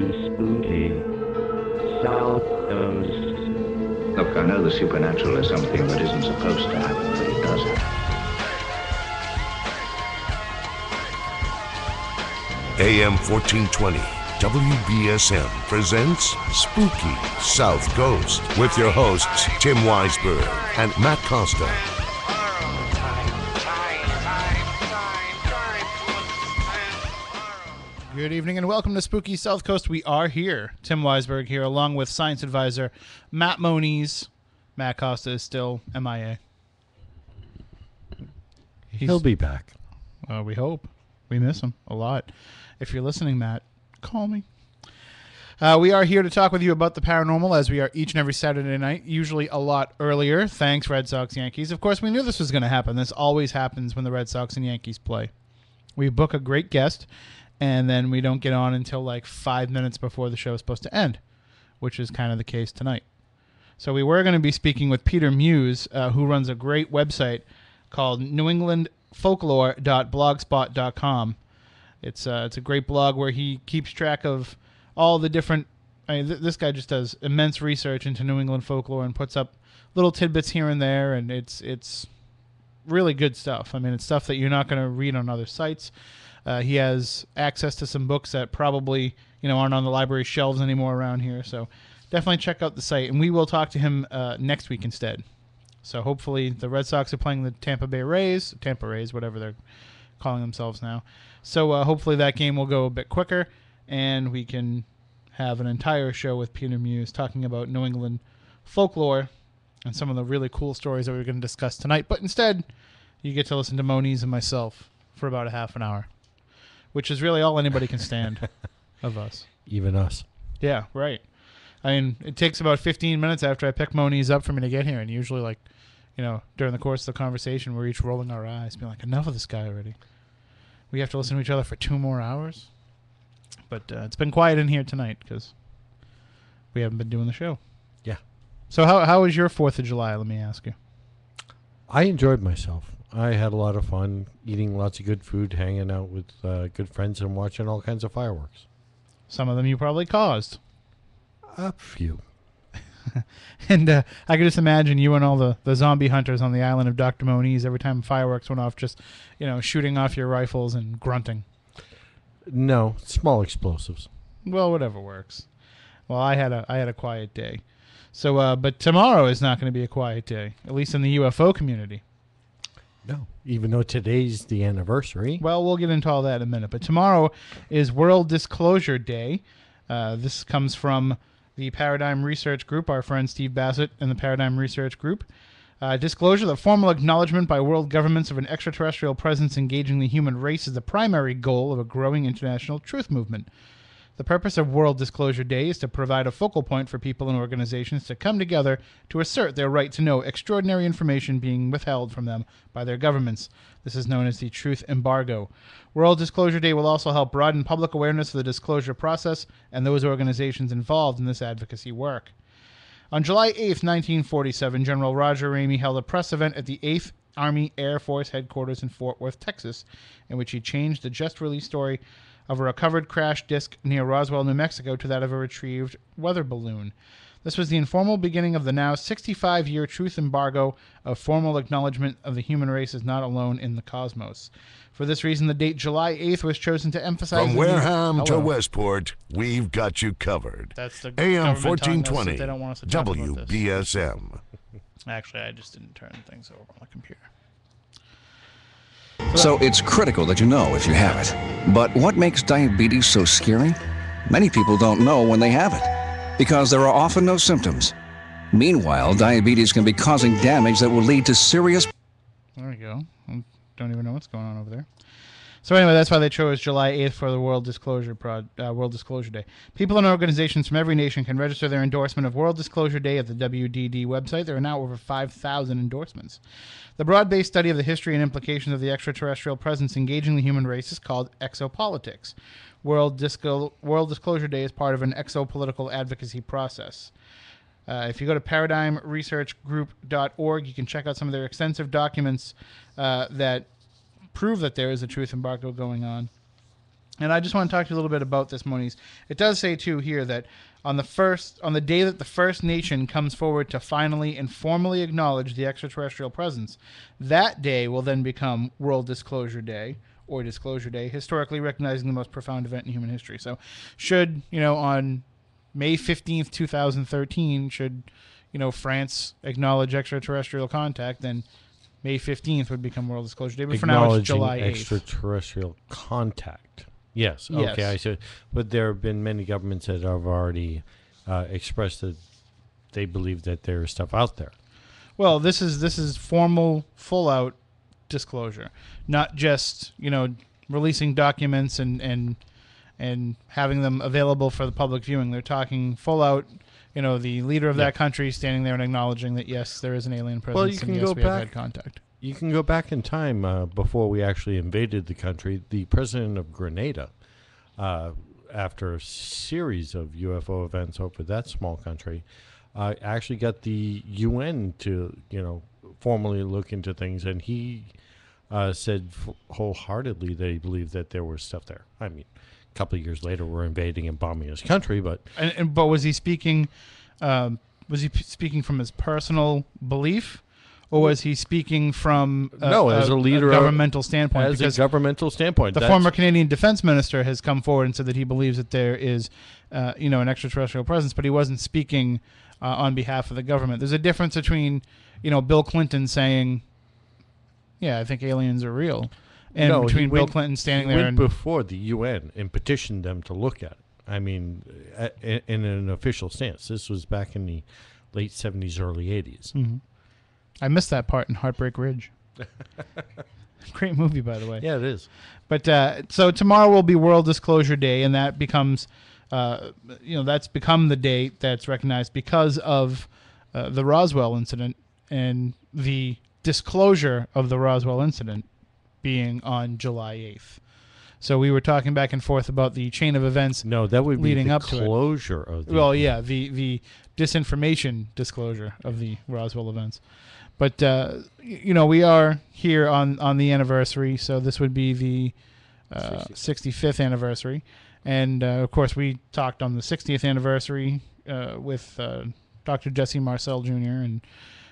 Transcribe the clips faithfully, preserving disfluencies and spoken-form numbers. to Spooky South Coast. Look, I know the supernatural is something that isn't supposed to happen, but it does happen. A M fourteen twenty W B S M presents Spooky South Coast with your hosts Tim Weisberg and Matt Costa. Good evening and welcome to Spooky South Coast. We are here. Tim Weisberg here along with science advisor Matt Moniz. Matt Costa is still M I A. He's, He'll be back. Uh, we hope. We miss him a lot. If you're listening, Matt, call me. Uh, we are here to talk with you about the paranormal, as we are each and every Saturday night, usually a lot earlier. Thanks, Red Sox, Yankees. Of course, we knew this was going to happen. This always happens when the Red Sox and Yankees play. We book a great guest, and then we don't get on until like five minutes before the show is supposed to end, which is kind of the case tonight. So we were going to be speaking with Peter Muise, uh, who runs a great website called New England Folklore dot blogspot dot com. It's uh, it's a great blog where he keeps track of all the different... I mean, th- this guy just does immense research into New England folklore and puts up little tidbits here and there, and it's it's really good stuff. I mean, it's stuff that you're not going to read on other sites. Uh, he has access to some books that probably you know aren't on the library shelves anymore around here, so definitely check out the site. And we will talk to him uh, next week instead. So hopefully the Red Sox are playing the Tampa Bay Rays, Tampa Rays, whatever they're calling themselves now. So uh, hopefully that game will go a bit quicker, and we can have an entire show with Peter Muise talking about New England folklore and some of the really cool stories that we're going to discuss tonight. But instead, you get to listen to Moniz and myself for about a half an hour, which is really all anybody can stand of us. Even us. Yeah, right. I mean, it takes about fifteen minutes after I pick Moniz up for me to get here, and usually, like, you know, during the course of the conversation, we're each rolling our eyes, being like, enough of this guy already. We have to listen to each other for two more hours. But uh, it's been quiet in here tonight because we haven't been doing the show. Yeah. So how how was your fourth of July, let me ask you? I enjoyed myself. I had a lot of fun eating lots of good food, hanging out with uh, good friends, and watching all kinds of fireworks. Some of them you probably caused. A few. And uh, I could just imagine you and all the, the zombie hunters on the island of Doctor Moniz every time fireworks went off, just, you know, shooting off your rifles and grunting. No, small explosives. Well, whatever works. Well, I had a I had a quiet day. So, uh, but tomorrow is not going to be a quiet day, at least in the U F O community. No, even though today's the anniversary. Well, we'll get into all that in a minute. But tomorrow is World Disclosure Day. Uh, this comes from the Paradigm Research Group, our friend Steve Bassett and the Paradigm Research Group. Uh, disclosure, the formal acknowledgement by world governments of an extraterrestrial presence engaging the human race is the primary goal of a growing international truth movement. The purpose of World Disclosure Day is to provide a focal point for people and organizations to come together to assert their right to know extraordinary information being withheld from them by their governments. This is known as the Truth Embargo. World Disclosure Day will also help broaden public awareness of the disclosure process and those organizations involved in this advocacy work. On July eighth, nineteen forty-seven, General Roger Ramey held a press event at the eighth Army Air Force headquarters in Fort Worth, Texas, in which he changed the just-released story of a recovered crash disk near Roswell, New Mexico, to that of a retrieved weather balloon. This was the informal beginning of the now sixty-five-year truth embargo of formal acknowledgement of the human race is not alone in the cosmos. For this reason, the date July eighth was chosen to emphasize... From Wareham the... to Westport, we've got you covered. That's the A M fourteen twenty, they don't want us to W B S M. Actually, I just didn't turn things over on the computer. So it's critical that you know if you have it. But what makes diabetes so scary? Many people don't know when they have it, because there are often no symptoms. Meanwhile, diabetes can be causing damage that will lead to serious... There we go. I don't even know what's going on over there. So anyway, that's why they chose July eighth for the World Disclosure Pro- uh, World Disclosure Day. People and organizations from every nation can register their endorsement of World Disclosure Day at the W D D website. There are now over five thousand endorsements. The broad-based study of the history and implications of the extraterrestrial presence engaging the human race is called exopolitics. World, Disco- World Disclosure Day is part of an exopolitical advocacy process. Uh, if you go to paradigm research group dot org, you can check out some of their extensive documents uh, that... prove that there is a truth embargo going on. And I just want to talk to you a little bit about this, Moniz. It does say, too, here that on the first, on the day that the First Nation comes forward to finally and formally acknowledge the extraterrestrial presence, that day will then become World Disclosure Day, or Disclosure Day, historically recognizing the most profound event in human history. So should, you know, on May fifteenth, two thousand thirteen, should, you know, France acknowledge extraterrestrial contact, then May fifteenth would become World Disclosure Day. But for now, it's July eighth. Extraterrestrial contact. Yes. Okay. Yes. I said, but there have been many governments that have already uh, expressed that they believe that there is stuff out there. Well, this is this is formal, full-out disclosure, not just, you know, releasing documents and and and having them available for the public viewing. They're talking full-out. You know, the leader of yeah. that country standing there and acknowledging that yes, there is an alien presence. Well, you can and yes, go we back. Have had contact. You can go back in time uh, before we actually invaded the country. The president of Grenada, uh, after a series of U F O events over that small country, uh, actually got the U N to, you know, formally look into things. And he uh, said f wholeheartedly that he believed that there was stuff there. I mean, a couple of years later, we're invading and bombing his country. But and, and, but was he speaking? Um, was he p speaking from his personal belief? Or was he speaking from a, no, as a, a leader a governmental of, standpoint? As because a governmental standpoint, the former Canadian defense minister has come forward and said that he believes that there is, uh, you know, an extraterrestrial presence, but he wasn't speaking uh, on behalf of the government. There's a difference between, you know, Bill Clinton saying, "Yeah, I think aliens are real," and no, between Bill went, Clinton standing he there went and before the U N and petitioned them to look at it. I mean, in, in an official stance. This was back in the late seventies, early eighties. Mm-hmm. I missed that part in Heartbreak Ridge. Great movie, by the way. Yeah, it is. But uh, so tomorrow will be World Disclosure Day, and that becomes, uh, you know, that's become the date that's recognized because of uh, the Roswell incident and the disclosure of the Roswell incident being on July eighth. So we were talking back and forth about the chain of events. No, that would be leading the up closure to it. Of the well, yeah, the the disinformation disclosure of the Roswell events. But, uh, you know, we are here on, on the anniversary, so this would be the uh, sixty-fifth anniversary. And, uh, of course, we talked on the sixtieth anniversary uh, with uh, Doctor Jesse Marcel Junior And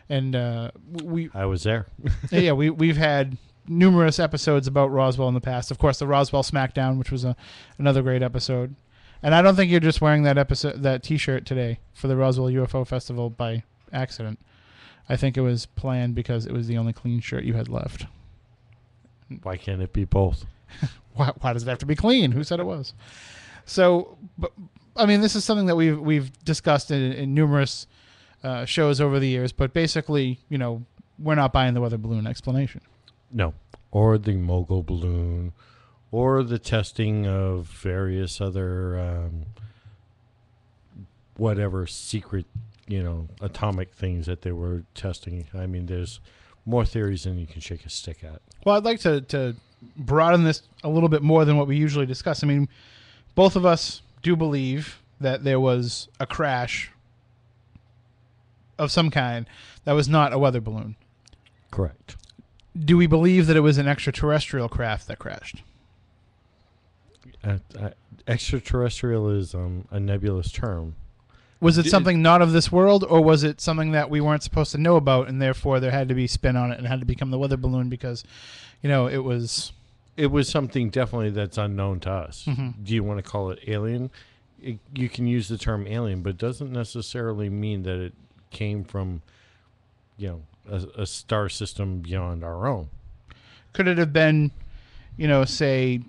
and uh, we I was there. Yeah, we, we've had numerous episodes about Roswell in the past. Of course, the Roswell Smackdown, which was a, another great episode. And I don't think you're just wearing that episode, that T-shirt today for the Roswell U F O Festival by accident. I think it was planned because it was the only clean shirt you had left. Why can't it be both? why, why does it have to be clean? Who said it was? So, but, I mean, this is something that we've, we've discussed in, in numerous uh, shows over the years, but basically, you know, we're not buying the weather balloon explanation. No, or the mogul balloon, or the testing of various other um, whatever secret you know, atomic things that they were testing. I mean, there's more theories than you can shake a stick at. Well, I'd like to, to broaden this a little bit more than what we usually discuss. I mean, both of us do believe that there was a crash of some kind that was not a weather balloon. Correct. Do we believe that it was an extraterrestrial craft that crashed? Uh, uh, extraterrestrial is um, a nebulous term. Was it something not of this world, or was it something that we weren't supposed to know about, and therefore there had to be spin on it and had to become the weather balloon because, you know, it was... It was something definitely that's unknown to us. Mm-hmm. Do you want to call it alien? It, you can use the term alien, but it doesn't necessarily mean that it came from, you know, a, a star system beyond our own. Could it have been, you know, say,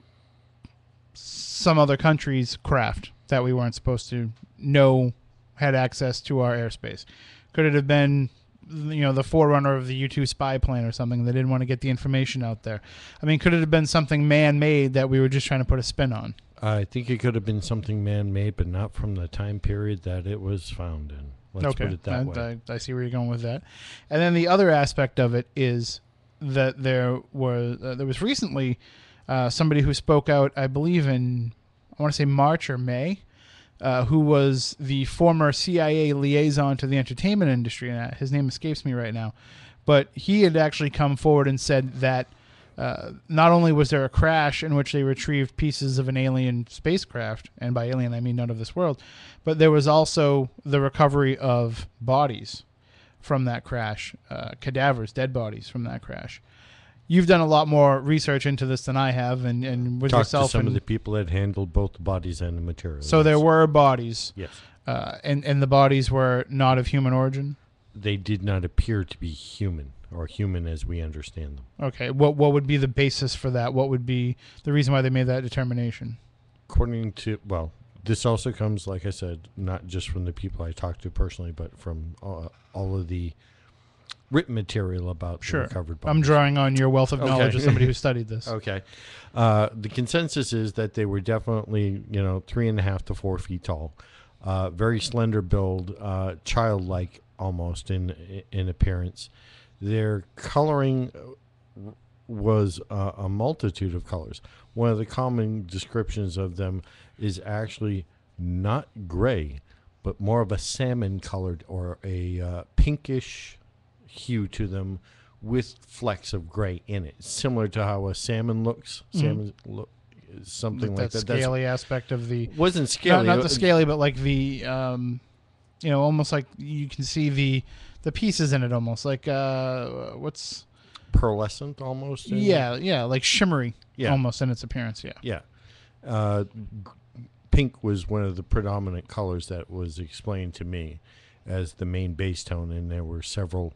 some other country's craft that we weren't supposed to know had access to our airspace? Could it have been, you know, the forerunner of the U two spy plane or something? They didn't want to get the information out there. I mean, could it have been something man-made that we were just trying to put a spin on? I think it could have been something man-made, but not from the time period that it was found in. Let's okay. put it that I, way. I, I see where you're going with that. And then the other aspect of it is that there were uh, there was recently uh, somebody who spoke out, I believe in, I want to say March or May, Uh, who was the former C I A liaison to the entertainment industry. And his name escapes me right now. But he had actually come forward and said that Uh, not only was there a crash in which they retrieved pieces of an alien spacecraft, and by alien I mean none of this world, but there was also the recovery of bodies from that crash, uh, cadavers, dead bodies from that crash. You've done a lot more research into this than I have, and, and with Talk yourself. To some and, of the people that handled both the bodies and the materials. So there were bodies. Yes. Uh, and, and the bodies were not of human origin? They did not appear to be human, or human as we understand them. Okay. What what would be the basis for that? What would be the reason why they made that determination? According to, well, this also comes, like I said, not just from the people I talked to personally, but from uh, all of the written material about sure. the recovered bodies. I'm drawing on your wealth of knowledge okay. as somebody who studied this. Okay. Uh, the consensus is that they were definitely, you know, three and a half to four feet tall, uh, very slender build, uh, childlike almost in in appearance. Their coloring was uh, a multitude of colors. One of the common descriptions of them is actually not gray, but more of a salmon-colored or a uh, pinkish hue to them with flecks of gray in it, similar to how a salmon looks. Mm-hmm. Salmon look something that like that. That scaly That's, aspect of the wasn't scaly. No, not the scaly, but like the um, you know, almost like you can see the the pieces in it, almost like uh, what's pearlescent almost. Yeah, it? yeah, like shimmery. Yeah. Almost in its appearance. Yeah. Yeah. Uh, pink was one of the predominant colors that was explained to me as the main base tone, and there were several,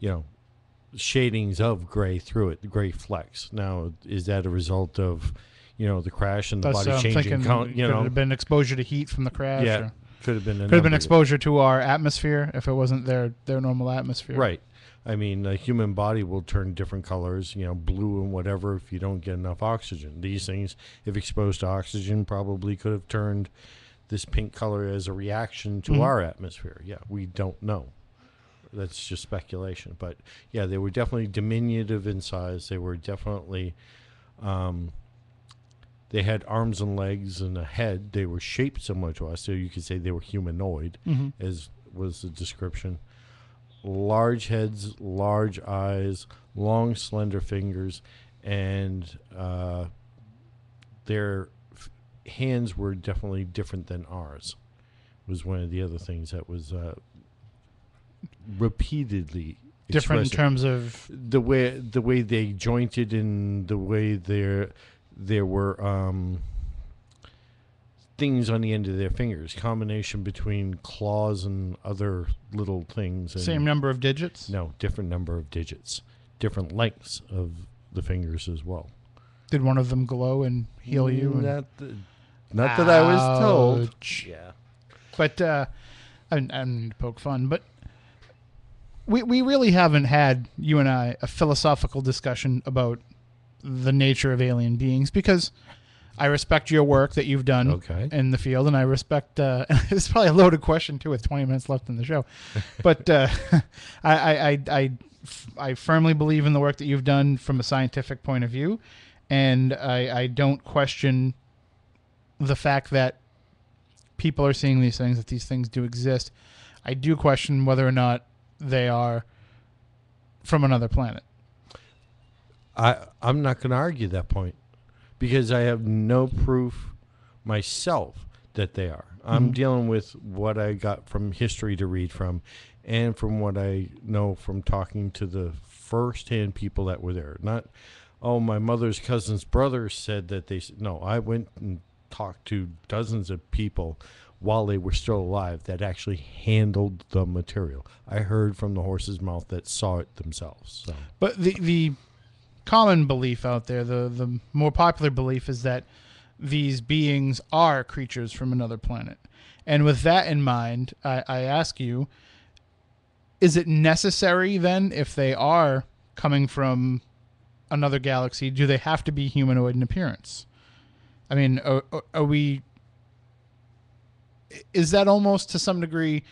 you know, shadings of gray through it, the gray flecks. Now, is that a result of, you know, the crash and the That's, body I'm changing? Count, you could know, could have been exposure to heat from the crash. Yeah, or could have been. Could have been exposure to our atmosphere if it wasn't their their normal atmosphere. Right. I mean, the human body will turn different colors, you know, blue and whatever, if you don't get enough oxygen. These things, if exposed to oxygen, probably could have turned this pink color as a reaction to mm-hmm. our atmosphere. Yeah, we don't know. That's just speculation. But, yeah, they were definitely diminutive in size. They were definitely, um, they had arms and legs and a head. They were shaped similar to us, so you could say they were humanoid, mm-hmm. as was the description. Large heads, large eyes, long, slender fingers, and uh, their f hands were definitely different than ours, was one of the other things that was uh, repeatedly different expressed. In terms of the way the way they jointed and the way there there were um, things on the end of their fingers, combination between claws and other little things. And same number of digits? No, different number of digits, different lengths of the fingers as well. Did one of them glow and heal mm, you? Not, th not that I was told. Yeah, but uh, I, I don't need to poke fun, but we we really haven't had, you and I, a philosophical discussion about the nature of alien beings, because I respect your work that you've done okay. in the field, and I respect uh, – it's probably a loaded question, too, with twenty minutes left in the show. But uh, I, I, I, I firmly believe in the work that you've done from a scientific point of view, and I, I don't question the fact that people are seeing these things, that these things do exist. I do question whether or not they are from another planet. I, I'm not going to argue that point, because I have no proof myself that they are. I'm mm-hmm. dealing with what I got from history to read from, and from what I know from talking to the first-hand people that were there. Not, oh, my mother's cousin's brother said that they... No, I went and talked to dozens of people while they were still alive that actually handled the material. I heard from the horse's mouth that saw it themselves. So. But the... the common belief out there, the the more popular belief, is that these beings are creatures from another planet. And with that in mind, I, I ask you, is it necessary then, if they are coming from another galaxy, do they have to be humanoid in appearance? I mean, are, are we... Is that almost to some degree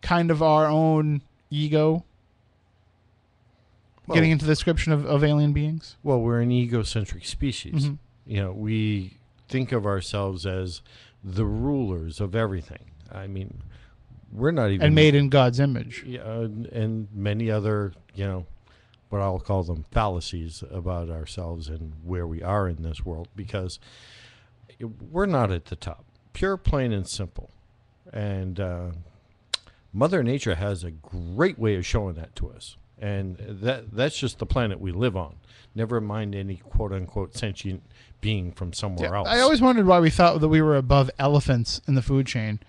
kind of our own ego? Well, getting into the description of, of alien beings? Well, we're an egocentric species. Mm-hmm. You know, we think of ourselves as the rulers of everything. I mean, we're not even... And made in God's image. Yeah, uh, and many other, you know, what I'll call them, fallacies about ourselves and where we are in this world, because we're not at the top. Pure, plain, and simple. And uh, Mother Nature has a great way of showing that to us. And that that's just the planet we live on. Never mind any quote-unquote sentient being from somewhere yeah, else. I always wondered why we thought that we were above elephants in the food chain.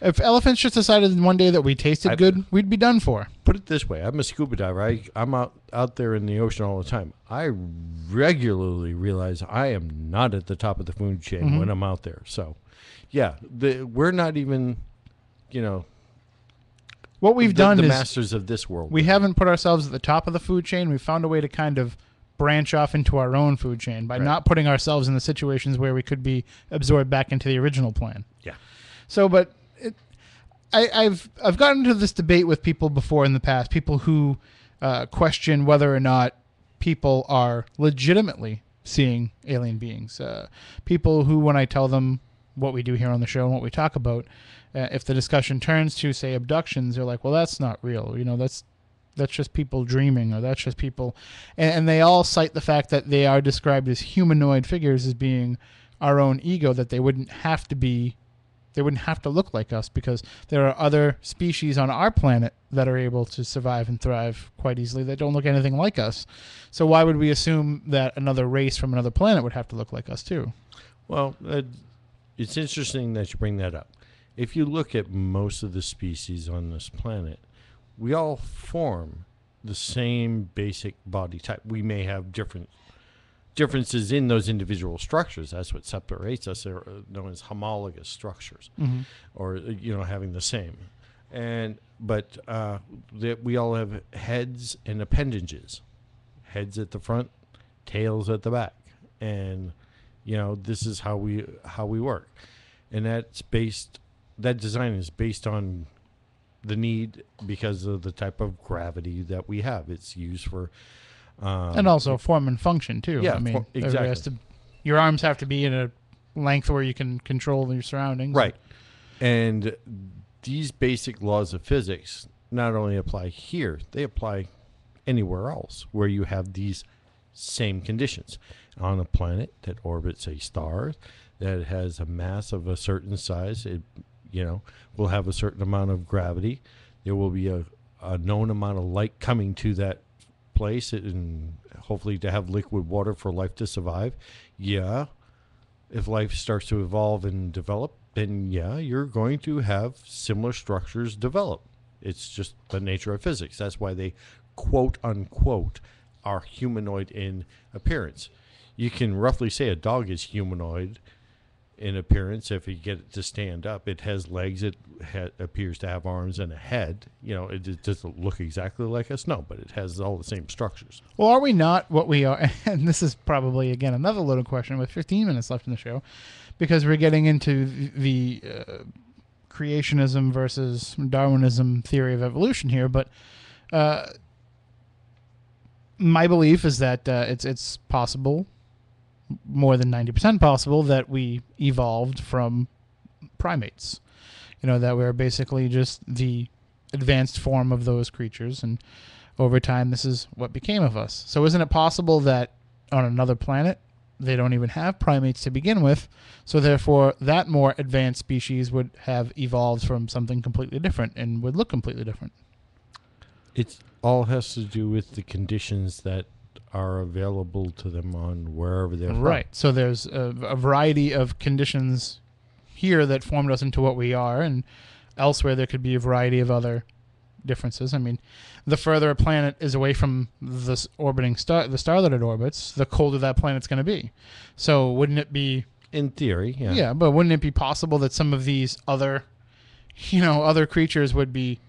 If elephants just decided one day that we tasted I, good, we'd be done for. Put it this way. I'm a scuba diver. I, I'm out, out there in the ocean all the time. I regularly realize I am not at the top of the food chain mm-hmm. when I'm out there. So, yeah, the, we're not even, you know... What we've the, done the is... The masters of this world. We right? haven't put ourselves at the top of the food chain. We've found a way to kind of branch off into our own food chain by right. not putting ourselves in the situations where we could be absorbed back into the original plan. Yeah. So, but it, I, I've, I've gotten into this debate with people before in the past, people who uh, question whether or not people are legitimately seeing alien beings. Uh, people who, when I tell them what we do here on the show and what we talk about, Uh, if the discussion turns to, say, abductions, they're like, well, that's not real. You know, that's that's just people dreaming, or that's just people. And, and they all cite the fact that they are described as humanoid figures as being our own ego, that they wouldn't have to be, they wouldn't have to look like us because there are other species on our planet that are able to survive and thrive quite easily that don't look anything like us. So why would we assume that another race from another planet would have to look like us too? Well, uh, it's interesting that you bring that up. If you look at most of the species on this planet, we all form the same basic body type. We may have different differences in those individual structures. That's what separates us. They're known as homologous structures, mm-hmm. or you know, having the same. And but uh, that we all have heads and appendages, heads at the front, tails at the back, and you know this is how we how we work, and that's based. That design is based on the need because of the type of gravity that we have. It's used for... Um, and also form and function, too. Yeah, I mean, for, exactly. Has to, your arms have to be in a length where you can control your surroundings. Right. And these basic laws of physics not only apply here, they apply anywhere else where you have these same conditions. On a planet that orbits a star that has a mass of a certain size, it... You know, we'll have a certain amount of gravity. There will be a, a known amount of light coming to that place, and hopefully to have liquid water for life to survive. Yeah, if life starts to evolve and develop, then yeah, you're going to have similar structures develop. It's just the nature of physics. That's why they, quote unquote, are humanoid in appearance. You can roughly say a dog is humanoid in appearance. If you get it to stand up, it has legs, it ha appears to have arms and a head. You know, it, it doesn't look exactly like us, no, but it has all the same structures. Well, are we not what we are? And this is probably, again, another loaded question with fifteen minutes left in the show, because we're getting into the uh, creationism versus Darwinism theory of evolution here. But uh, my belief is that uh, it's, it's possible, more than ninety percent possible, that we evolved from primates. You know, that we're basically just the advanced form of those creatures, and over time this is what became of us. So isn't it possible that on another planet they don't even have primates to begin with, so therefore that more advanced species would have evolved from something completely different and would look completely different? It all has to do with the conditions that are available to them on wherever they're from. Right. So there's a, a variety of conditions here that formed us into what we are, and elsewhere there could be a variety of other differences. I mean, the further a planet is away from this orbiting star, the star that it orbits, the colder that planet's going to be. So wouldn't it be... In theory, yeah. Yeah, but wouldn't it be possible that some of these other, you know, other creatures would be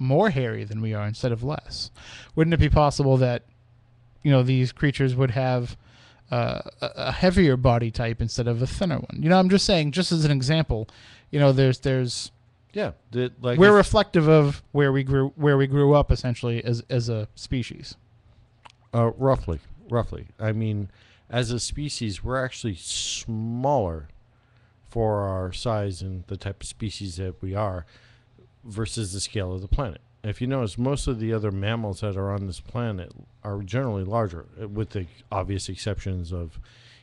more hairy than we are instead of less? Wouldn't it be possible that you know, these creatures would have uh, a heavier body type instead of a thinner one? You know, I'm just saying, just as an example, you know, there's, there's, yeah, the, like we're reflective of where we grew, where we grew up essentially as, as a species. Uh, roughly, roughly. I mean, as a species, we're actually smaller for our size and the type of species that we are versus the scale of the planet. If you notice, most of the other mammals that are on this planet are generally larger, with the obvious exceptions of,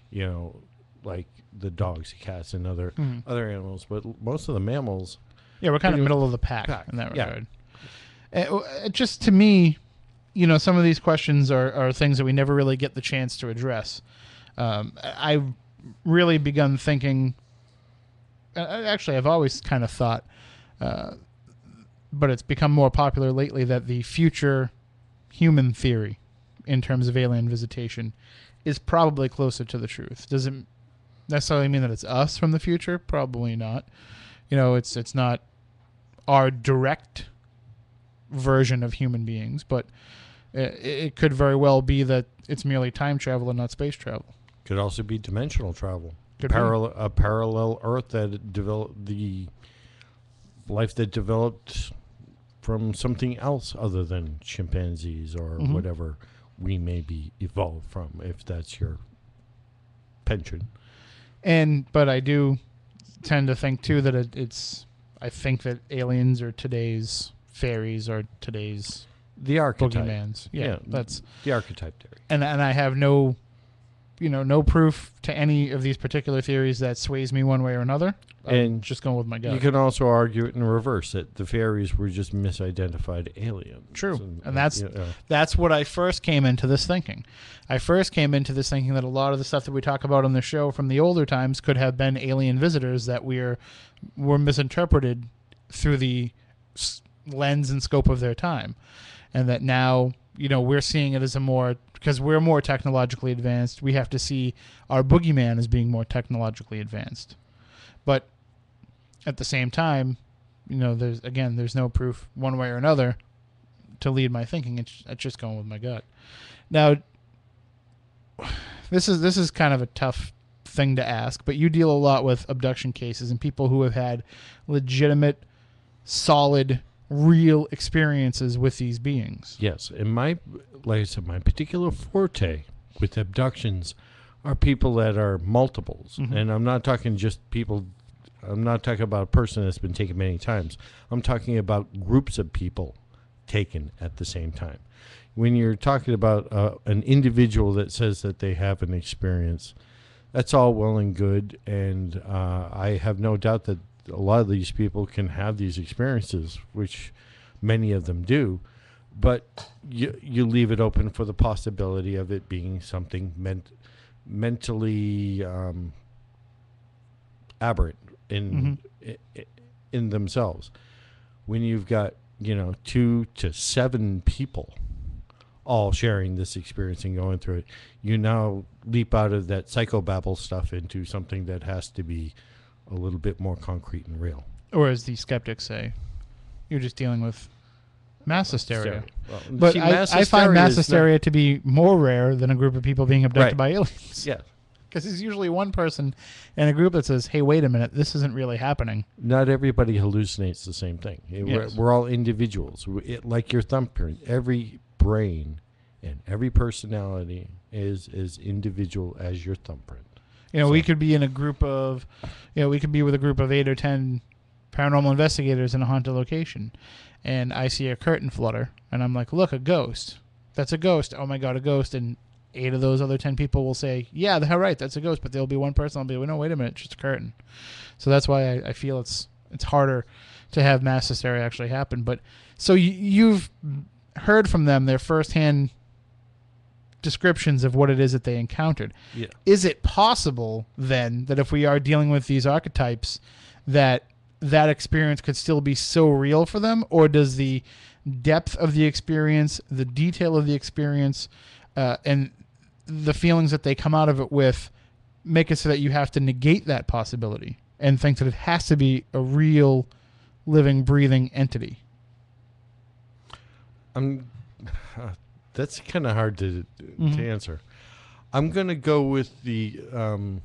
you know, like the dogs, cats, and other mm. other animals. But most of the mammals... Yeah, we're kind of middle of the pack, pack. in that regard. Yeah. Uh, just to me, you know, some of these questions are, are things that we never really get the chance to address. Um, I've really begun thinking... Actually, I've always kind of thought... Uh, but it's become more popular lately that the future human theory in terms of alien visitation is probably closer to the truth. Does it necessarily mean that it's us from the future? Probably not. You know, it's it's not our direct version of human beings, but it, it could very well be that it's merely time travel and not space travel. Could also be dimensional travel. Could Paral- be. A parallel Earth that developed the life that developed... from something else other than chimpanzees or mm-hmm. whatever we may be evolved from, if that's your penchant. And but I do tend to think too that it, it's. I think that aliens are today's fairies or today's the archetype. Boogeymans. Yeah, yeah, that's the archetype theory. And and I have no, you know, no proof to any of these particular theories that sways me one way or another. I'm and just going with my gut. You can also argue it in reverse, that the fairies were just misidentified aliens. True. And, and that's you know. that's what I first came into this thinking. I first came into this thinking that a lot of the stuff that we talk about on the show from the older times could have been alien visitors that we're, were misinterpreted through the lens and scope of their time. And that now, you know, we're seeing it as a more... because we're more technologically advanced, we have to see our boogeyman as being more technologically advanced. But at the same time, you know, there's again, there's no proof one way or another to lead my thinking. It's, it's just going with my gut. Now, this is this is kind of a tough thing to ask, but you deal a lot with abduction cases and people who have had legitimate, solid, real experiences with these beings. Yes, and my, like I said, my particular forte with abductions are people that are multiples, mm-hmm. and I'm not talking just people. I'm not talking about a person that's been taken many times. I'm talking about groups of people taken at the same time. When you're talking about uh, an individual that says that they have an experience, that's all well and good, and uh, I have no doubt that a lot of these people can have these experiences, which many of them do, but you you leave it open for the possibility of it being something meant mentally um, aberrant in mm-hmm. in themselves. When you've got, you know, two to seven people all sharing this experience and going through it, you now leap out of that psychobabble stuff into something that has to be a little bit more concrete and real. Or as the skeptics say, you're just dealing with mass hysteria. Well, but see, I, mass I find mass hysteria to be more rare than a group of people being abducted right. by aliens. Yeah. Because it's usually one person in a group that says, hey, wait a minute, this isn't really happening. Not everybody hallucinates the same thing. It, yes. we're, we're all individuals. It, like your thumbprint, every brain and every personality is as individual as your thumbprint. You know, so. we could be in a group of, you know, we could be with a group of eight or ten paranormal investigators in a haunted location, and I see a curtain flutter, and I'm like, look, a ghost. That's a ghost. Oh, my God, a ghost. And eight of those other ten people will say, yeah, they're right, that's a ghost, but there'll be one person that'll be like, no, wait a minute, it's just a curtain. So that's why I, I feel it's it's harder to have mass hysteria actually happen. But so you, you've heard from them their firsthand descriptions of what it is that they encountered. Yeah. Is it possible then that if we are dealing with these archetypes, that that experience could still be so real for them, or does the depth of the experience, the detail of the experience, uh, and the feelings that they come out of it with make it so that you have to negate that possibility and think that it has to be a real, living, breathing entity? I'm. That's kind of hard to, to mm-hmm. answer. I'm going to go with the... Um,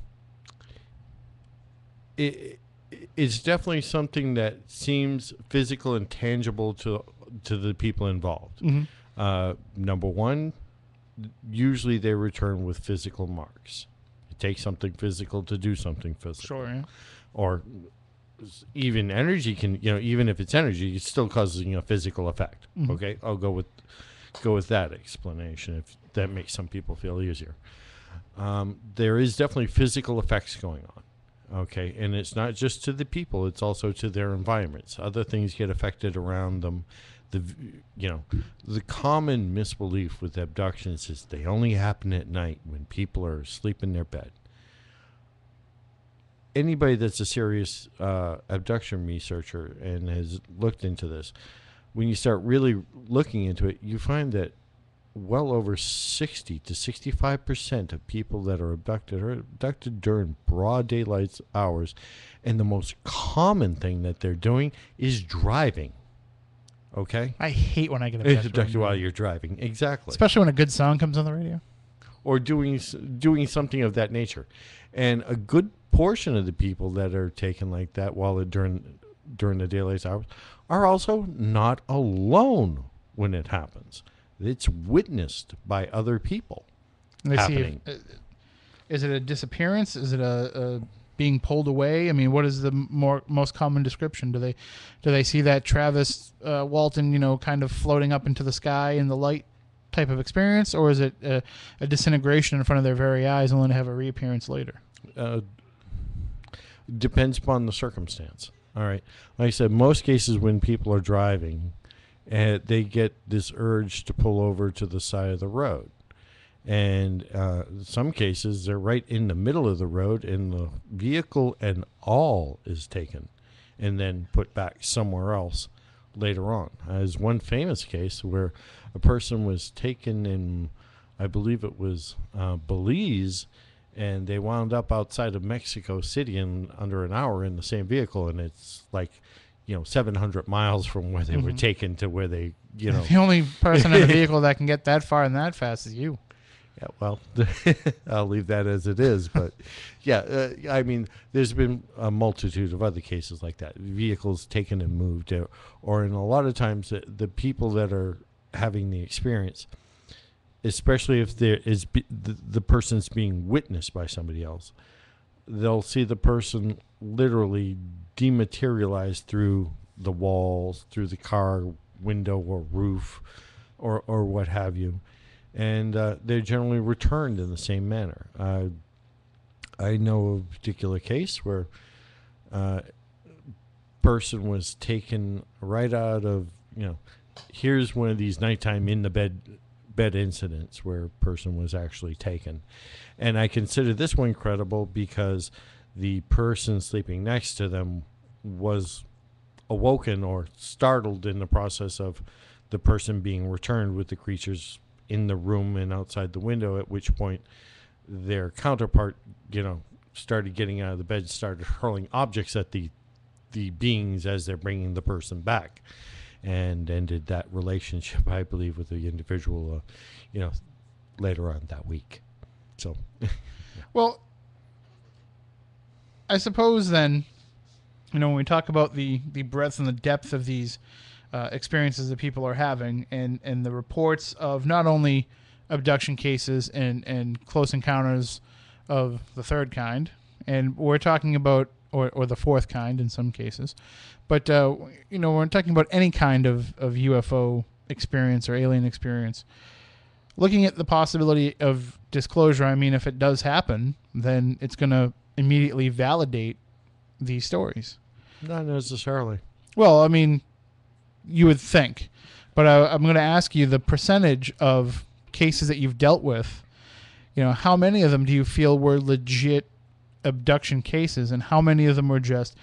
it, it's definitely something that seems physical and tangible to to the people involved. Mm-hmm. Uh, number one, usually they return with physical marks. It takes something physical to do something physical. Sure, yeah. Or even energy can, you know, even if it's energy, it's still causing a physical effect. Mm-hmm. Okay, I'll go with go with that explanation if that makes some people feel easier. Um, there is definitely physical effects going on. Okay, and it's not just to the people, it's also to their environments. Other things get affected around them. The, you know, the common misbelief with abductions is they only happen at night when people are asleep in their bed. Anybody that's a serious uh, abduction researcher and has looked into this, when you start really looking into it, you find that well over sixty to sixty-five percent of people that are abducted are abducted during broad daylight hours, and the most common thing that they're doing is driving. Okay? I hate when I get abducted, abducted while you're driving. Exactly. Especially when a good song comes on the radio. Or doing doing something of that nature. And a good portion of the people that are taken like that while they're during during the daylight hours are also not alone when it happens. It's witnessed by by other people. They happening. See if, uh, is it a disappearance? Is it a, a being pulled away? I mean, what is the more most common description? Do they do they see that Travis uh, Walton, you know, kind of floating up into the sky in the light type of experience, or is it a, a disintegration in front of their very eyes and only to have a reappearance later? Uh, depends upon the circumstance. All right, like I said, most cases when people are driving, and they get this urge to pull over to the side of the road. And uh, in some cases, they're right in the middle of the road, and the vehicle and all is taken and then put back somewhere else later on. Uh, there's one famous case where a person was taken in, I believe it was uh, Belize, and they wound up outside of Mexico City in under an hour in the same vehicle, and it's like, you know, seven hundred miles from where they mm-hmm. were taken to where they, you know. The only person in a vehicle that can get that far and that fast is you. Yeah, well, I'll leave that as it is. But, yeah, uh, I mean, there's been a multitude of other cases like that. Vehicles taken and moved. Or, or in a lot of times, the, the people that are having the experience, especially if there is be, the, the person's being witnessed by somebody else, they'll see the person literally dematerialized through the walls, through the car window or roof, or or what have you, and uh, they're generally returned in the same manner. Uh, I know a particular case where uh, a person was taken right out of, you know, here's one of these nighttime in the bed bed incidents where a person was actually taken, and I consider this one credible because the person sleeping next to them was awoken or startled in the process of the person being returned with the creatures in the room and outside the window, at which point their counterpart, you know, started getting out of the bed, started hurling objects at the the beings as they're bringing the person back, and ended that relationship, I believe, with the individual, uh, you know, later on that week. So, yeah. Well, I suppose then, you know, when we talk about the, the breadth and the depth of these uh, experiences that people are having, and, and the reports of not only abduction cases and, and close encounters of the third kind, and we're talking about, or, or the fourth kind in some cases, but, uh, you know, we're talking about any kind of, of U F O experience or alien experience. Looking at the possibility of disclosure, I mean, if it does happen, then it's going to immediately validate these stories. Not necessarily. Well, I mean, you would think, but I, I'm going to ask you the percentage of cases that you've dealt with. You know, how many of them do you feel were legit abduction cases, and how many of them were just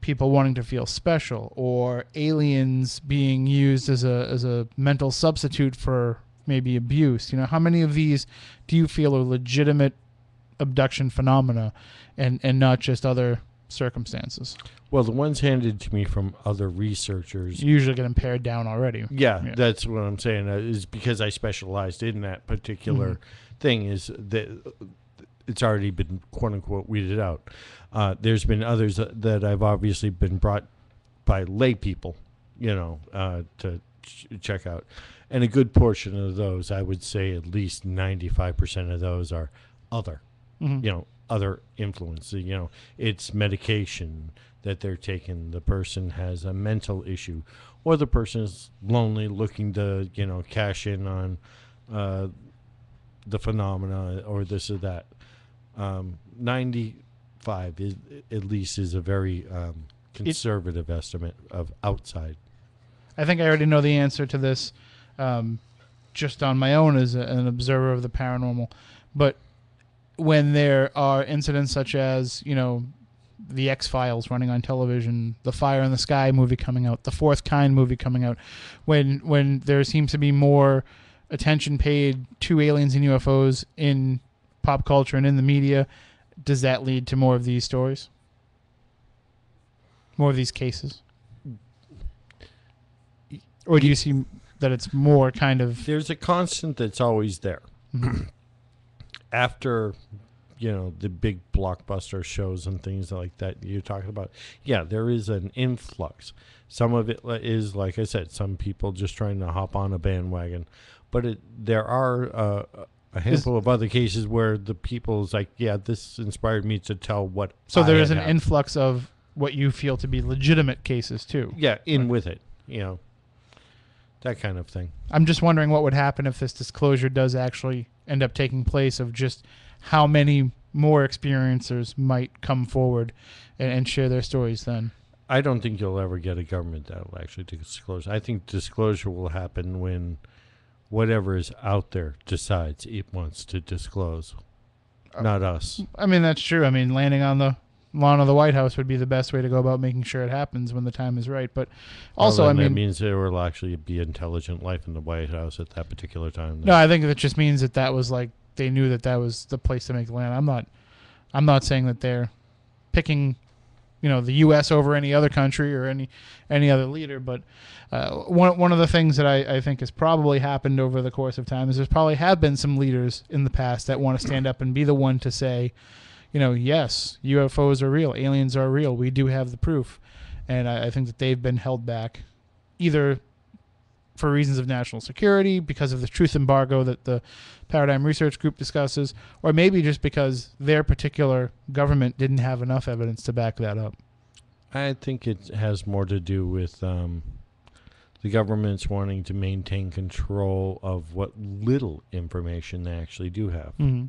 people wanting to feel special, or aliens being used as a as a mental substitute for maybe abuse? You know, how many of these do you feel are legitimate abduction phenomena and and not just other circumstances? Well, the ones handed to me from other researchers, you usually get pared down already. Yeah, yeah, that's what I'm saying, is because I specialized in that particular mm-hmm. thing, is that it's already been quote unquote weeded out. Uh, there's been others that, that I've obviously been brought by lay people, you know, uh, to ch- check out. And a good portion of those, I would say at least ninety-five percent of those are other. Mm-hmm. You know, other influence. You know, it's medication that they're taking. The person has a mental issue, or the person is lonely, looking to, you know, cash in on uh, the phenomena or this or that. Um, ninety-five is, at least, is a very um, conservative it, estimate of outside. I think I already know the answer to this, um, just on my own as a, an observer of the paranormal. But when there are incidents such as, you know, the X-Files running on television, the Fire in the Sky movie coming out, the Fourth Kind movie coming out, when when there seems to be more attention paid to aliens and U F Os in pop culture and in the media, does that lead to more of these stories? More of these cases? Or do you see that it's more kind of... There's a constant that's always there. After, you know, the big blockbuster shows and things like that you're talking about, yeah, there is an influx. Some of it is, like I said, some people just trying to hop on a bandwagon. But it, there are uh, a handful is, of other cases where the people's like, yeah, this inspired me to tell what So I there is an happened. influx of what you feel to be legitimate cases, too. Yeah, in right. with it, you know. That kind of thing. I'm just wondering what would happen if this disclosure does actually end up taking place, of just how many more experiencers might come forward and, and share their stories then. I don't think you'll ever get a government that will actually disclose. I think disclosure will happen when whatever is out there decides it wants to disclose, uh, not us. I mean, that's true. I mean, landing on the lawn of the White House would be the best way to go about making sure it happens when the time is right. But also, well, I mean, that means there will actually be intelligent life in the White House at that particular time. Then. No, I think that just means that that was like they knew that that was the place to make the land. I'm not, I'm not saying that they're picking, you know, the U S over any other country or any any other leader. But uh, one one of the things that I, I think has probably happened over the course of time is there's probably have been some leaders in the past that want to stand up and be the one to say, you know, yes, U F Os are real. Aliens are real. We do have the proof. And I, I think that they've been held back either for reasons of national security, because of the truth embargo that the Paradigm Research Group discusses, or maybe just because their particular government didn't have enough evidence to back that up. I think it has more to do with um, the government's wanting to maintain control of what little information they actually do have. Mm-hmm.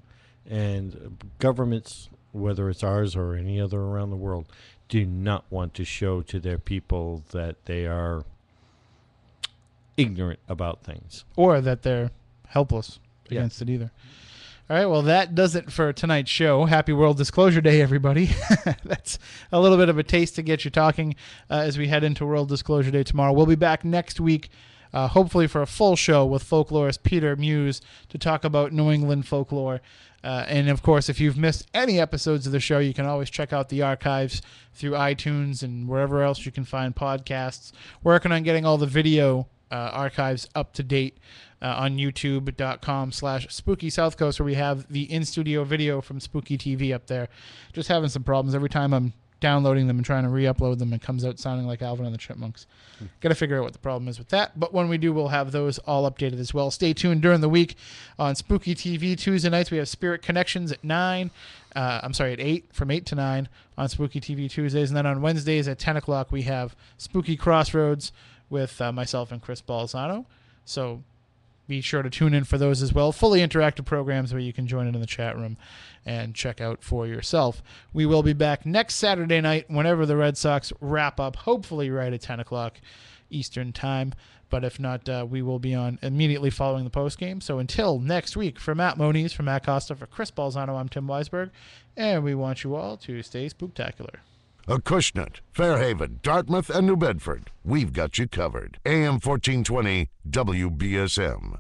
And governments, whether it's ours or any other around the world, do not want to show to their people that they are ignorant about things. Or that they're helpless yeah. against it either. All right, well, that does it for tonight's show. Happy World Disclosure Day, everybody. That's a little bit of a taste to get you talking uh, as we head into World Disclosure Day tomorrow. We'll be back next week. Uh, hopefully for a full show with folklorist Peter Muise to talk about New England folklore. Uh, and, of course, if you've missed any episodes of the show, you can always check out the archives through iTunes and wherever else you can find podcasts. Working on getting all the video uh, archives up to date uh, on youtube.com slash Spooky South Coast, where we have the in-studio video from Spooky T V up there. Just having some problems every time I'm downloading them and trying to re-upload them, and comes out sounding like Alvin and the Chipmunks. Hmm. Got to figure out what the problem is with that. But when we do, we'll have those all updated as well. Stay tuned during the week on Spooky T V Tuesday nights. We have Spirit Connections at nine. Uh, I'm sorry, at eight, from eight to nine on Spooky T V Tuesdays. And then on Wednesdays at ten o'clock, we have Spooky Crossroads with uh, myself and Chris Balzano. So be sure to tune in for those as well. Fully interactive programs where you can join in in the chat room and check out for yourself. We will be back next Saturday night whenever the Red Sox wrap up, hopefully right at ten o'clock Eastern time. But if not, uh, we will be on immediately following the postgame. So until next week, for Matt Moniz, for Matt Costa, for Chris Balzano, I'm Tim Weisberg, and we want you all to stay spooktacular. A Cushnut, Fairhaven, Dartmouth, and New Bedford. We've got you covered. A M fourteen twenty, W B S M.